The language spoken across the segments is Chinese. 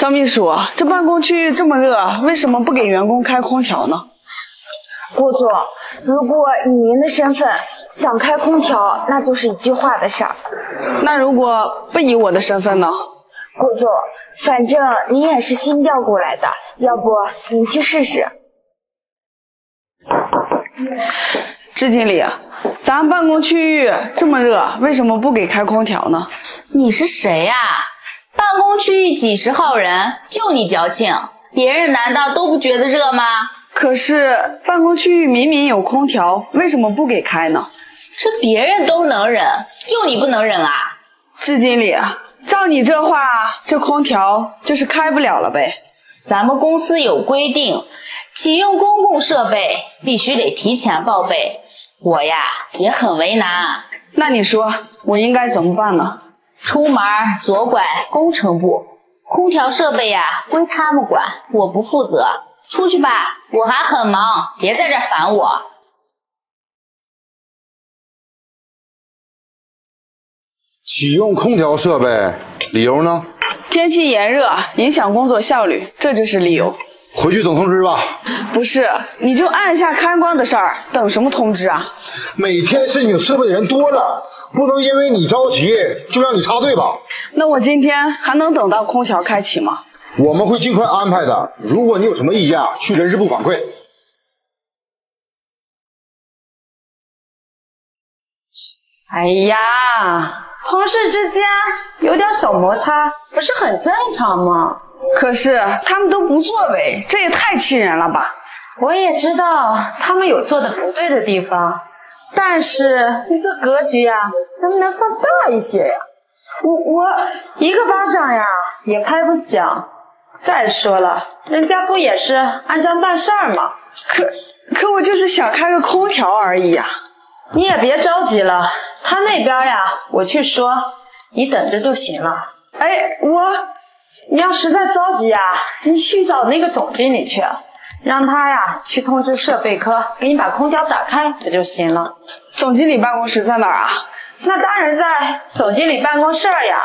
张秘书，这办公区域这么热，为什么不给员工开空调呢？顾总，如果以您的身份想开空调，那就是一句话的事儿。那如果不以我的身份呢？顾总，反正您也是新调过来的，要不您去试试。支经理，咱办公区域这么热，为什么不给开空调呢？你是谁呀？办公区域几十号人，就你矫情，别人难道都不觉得热吗？可是办公区域明明有空调，为什么不给开呢？这别人都能忍，就你不能忍啊！支经理，照你这话，这空调就是开不了了呗。咱们公司有规定，启用公共设备必须得提前报备。我呀也很为难。那你说我应该怎么办呢？出门左拐工程部，空调设备呀归他们管，我不负责。出去吧，我还很忙，别在这烦我。启用空调设备，理由呢？天气炎热，影响工作效率，这就是理由。回去等通知吧。不是，你就按下开关的事儿，等什么通知啊？每天申请设备的人多了，不能因为你着急就让你插队吧？那我今天还能等到空调开启吗？我们会尽快安排的。如果你有什么意见，去人事部反馈。哎呀，同事之间有点小摩擦，不是很正常吗？可是他们都不作为，这也太气人了吧！我也知道他们有做的不对的地方，但是你这格局呀，能不能放大一些呀？我一个巴掌呀，也拍不响。再说了，人家不也是按章办事儿吗？可我就是想开个空调而已呀。你也别着急了，他那边呀，我去说，你等着就行了。哎，你要实在着急呀，你去找那个总经理去，让他呀去通知设备科，给你把空调打开不就行了？总经理办公室在哪儿啊？那当然在总经理办公室呀。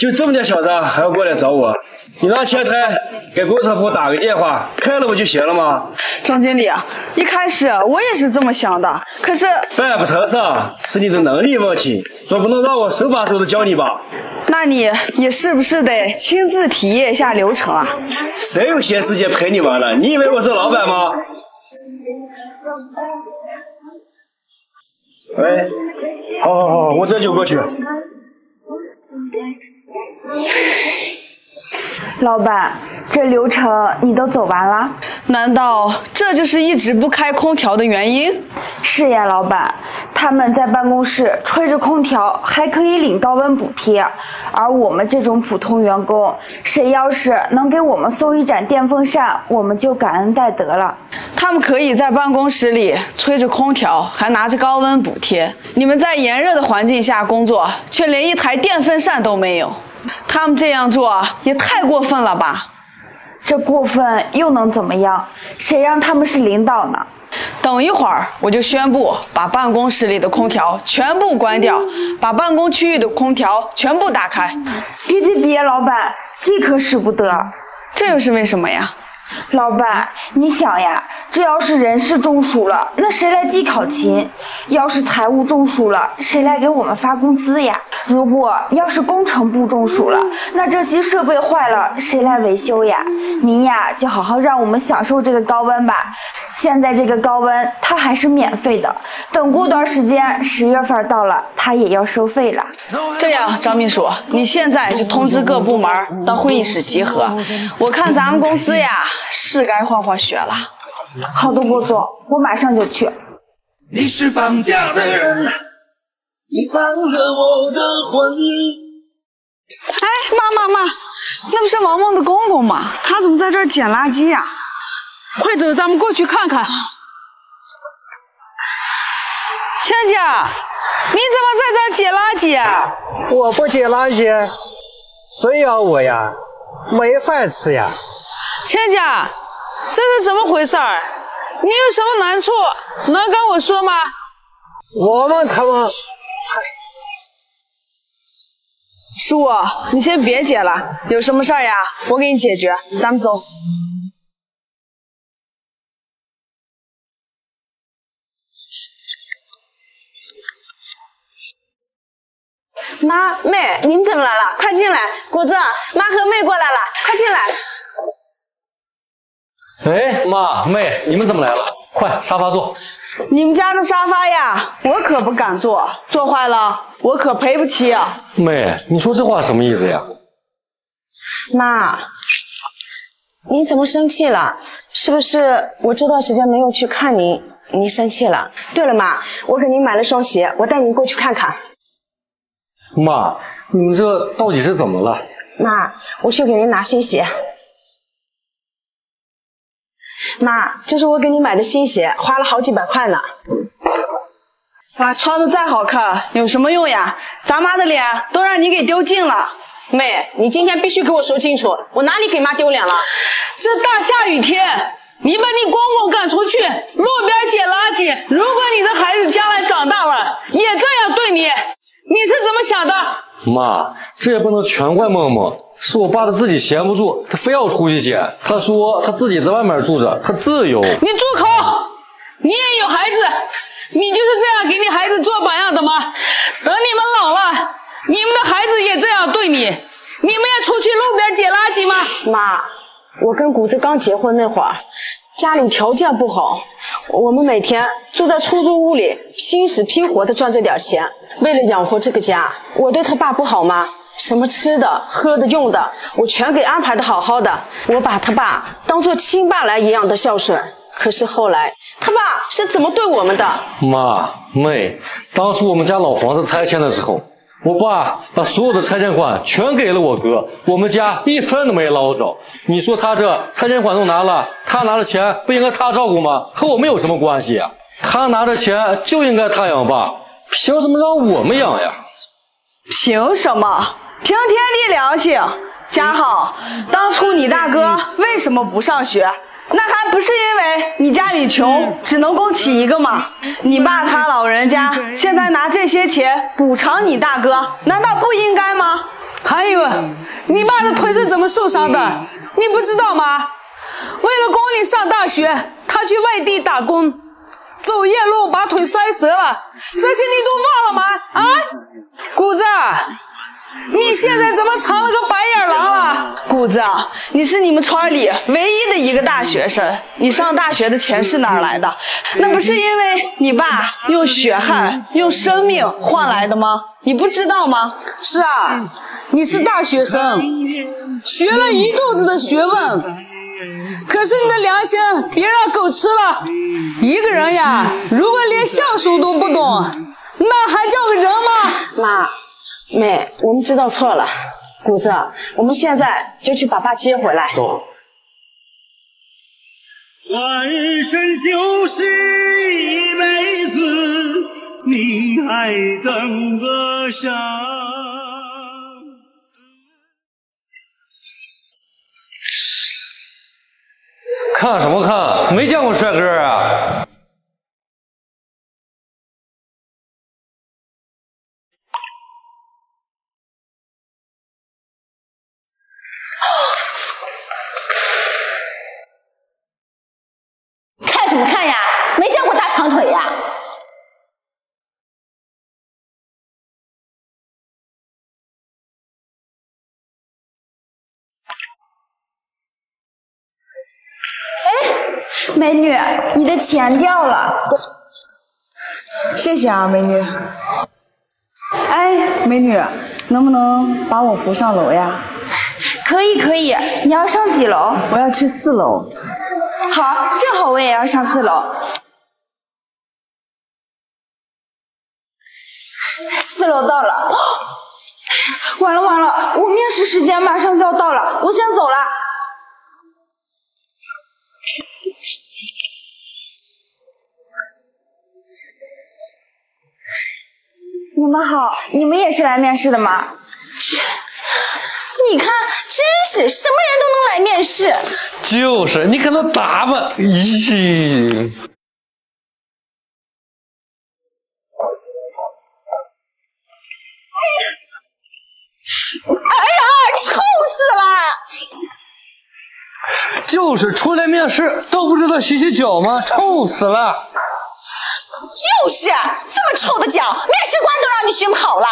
就这么点小账还要过来找我？你让前台给工程部打个电话，开了不就行了吗？总经理，一开始我也是这么想的，可是办不成事是你的能力问题，总不能让我手把手的教你吧？那你也是不是得亲自体验一下流程啊？谁有闲时间陪你玩了？你以为我是老板吗？喂，好，我这就过去。老板，这流程你都走完了？难道这就是一直不开空调的原因？是呀，老板，他们在办公室吹着空调还可以领高温补贴，而我们这种普通员工，谁要是能给我们送一盏电风扇，我们就感恩戴德了。他们可以在办公室里吹着空调，还拿着高温补贴，你们在炎热的环境下工作，却连一台电风扇都没有。他们这样做也太过分了吧？这过分又能怎么样？谁让他们是领导呢？等一会儿我就宣布把办公室里的空调全部关掉，把办公区域的空调全部打开。别，老板，这可使不得。这又是为什么呀？老板，你想呀，这要是人事中暑了，那谁来记考勤？要是财务中暑了，谁来给我们发工资呀？如果要是工程部中暑了，那这些设备坏了，谁来维修呀？您呀，就好好让我们享受这个高温吧。现在这个高温它还是免费的，等过段时间10月份到了，它也要收费了。这样，张秘书，你现在就通知各部门到会议室集合。我看咱们公司呀，是该换换血了。好的，郭总，我马上就去。你是绑架的人，你绑了我的魂。哎，妈，那不是王梦的公公吗？他怎么在这儿捡垃圾呀？快走，咱们过去看看。倩倩，你怎么在这儿捡垃圾？我不捡垃圾，谁咬我呀？没饭吃呀。倩倩，这是怎么回事儿？你有什么难处能跟我说吗？我们他们，叔，你先别解了，有什么事儿呀？我给你解决，咱们走。 妈，妹，你们怎么来了？快进来！果子，妈和妹过来了，快进来！哎，妈，妹，你们怎么来了？快，沙发坐。你们家的沙发呀，我可不敢坐，坐坏了我可赔不起啊。妹，你说这话什么意思呀？妈，您怎么生气了？是不是我这段时间没有去看您，您生气了？对了，妈，我给您买了双鞋，我带您过去看看。 妈，你们这到底是怎么了？妈，我去给您拿新鞋。妈，这是我给你买的新鞋，花了好几百块呢。妈，穿的再好看有什么用呀？咱妈的脸都让你给丢尽了。妹，你今天必须给我说清楚，我哪里给妈丢脸了？这大下雨天，你把你公公赶出去，路边捡垃圾。如果你的孩子将来长大了也这样对你。 你是怎么想的？妈，这也不能全怪梦梦，是我爸他自己闲不住，他非要出去捡。他说他自己在外面住着，他自由。你住口！你也有孩子，你就是这样给你孩子做榜样的吗？等你们老了，你们的孩子也这样对你，你们也出去路边捡垃圾吗？妈，我跟谷子刚结婚那会儿，家里条件不好，我们每天住在出租屋里，拼死拼活的赚这点钱。 为了养活这个家，我对他爸不好吗？什么吃的、喝的、用的，我全给安排的好好的。我把他爸当做亲爸来颐养的孝顺。可是后来，他爸是怎么对我们的？妈、妹，当初我们家老房子拆迁的时候，我爸把所有的拆迁款全给了我哥，我们家一分都没捞着。你说他这拆迁款都拿了，他拿了钱不应该他照顾吗？和我们有什么关系啊？他拿着钱就应该他养爸。 凭什么让我们养呀？凭什么？凭天地良心！家豪，当初你大哥为什么不上学？那还不是因为你家里穷，只能供起一个吗？你爸他老人家现在拿这些钱补偿你大哥，难道不应该吗？还有，你爸的腿是怎么受伤的？你不知道吗？为了供你上大学，他去外地打工。 走夜路把腿摔折了，这些你都忘了吗？啊，谷子，你现在怎么成了个白眼狼了？谷子，你是你们村里唯一的一个大学生，你上大学的钱是哪来的？那不是因为你爸用血汗、用生命换来的吗？你不知道吗？是啊，你是大学生，学了一肚子的学问。 可是你的良心别让狗吃了！一个人呀，如果连相术都不懂，那还叫个人吗？妈，妹，我们知道错了。谷子，我们现在就去把爸接回来。走。人生就是一辈子，你还等个啥？ 看什么看？没见过帅哥啊！看什么看呀？没见过大长腿呀！美女，你的钱掉了，谢谢啊，美女。哎，美女，能不能把我扶上楼呀？可以，可以。你要上几楼？我要去4楼。好，正好我也要上4楼。4楼到了，完了完了，我面试时间马上就要到了，我先走了。 你们好，你们也是来面试的吗？你看，真是什么人都能来面试。就是，你看那打扮，咦。就是出来面试都不知道洗洗脚吗？臭死了！就是这么臭的脚，面试官都让你熏跑了。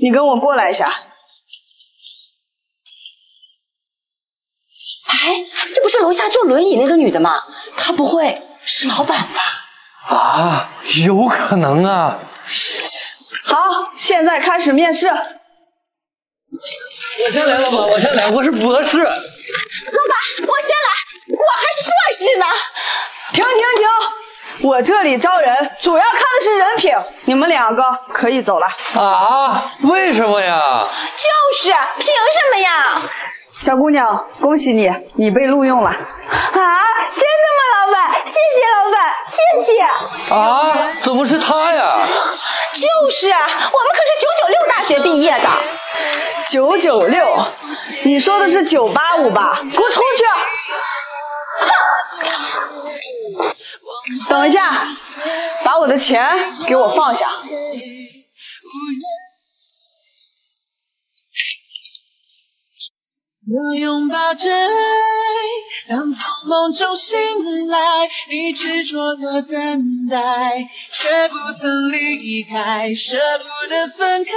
你跟我过来一下。哎，这不是楼下坐轮椅那个女的吗？她不会是老板吧？啊，有可能啊。好，现在开始面试。我先来，老板，我先来，我是博士。老板，我先来，我还是硕士呢。停！我这里招人，主要看的是人品。 你们两个可以走了啊？为什么呀？就是凭什么呀？小姑娘，恭喜你，你被录用了。啊？真的吗，老板？谢谢老板，谢谢。啊？怎么是他呀？就是啊，我们可是996大学毕业的。996？你说的是985吧？给我出去！哼！等一下。 把我的钱给我放下！我拥抱着爱，当从梦中醒来，你执着的等待，却不曾离开，舍不得分开。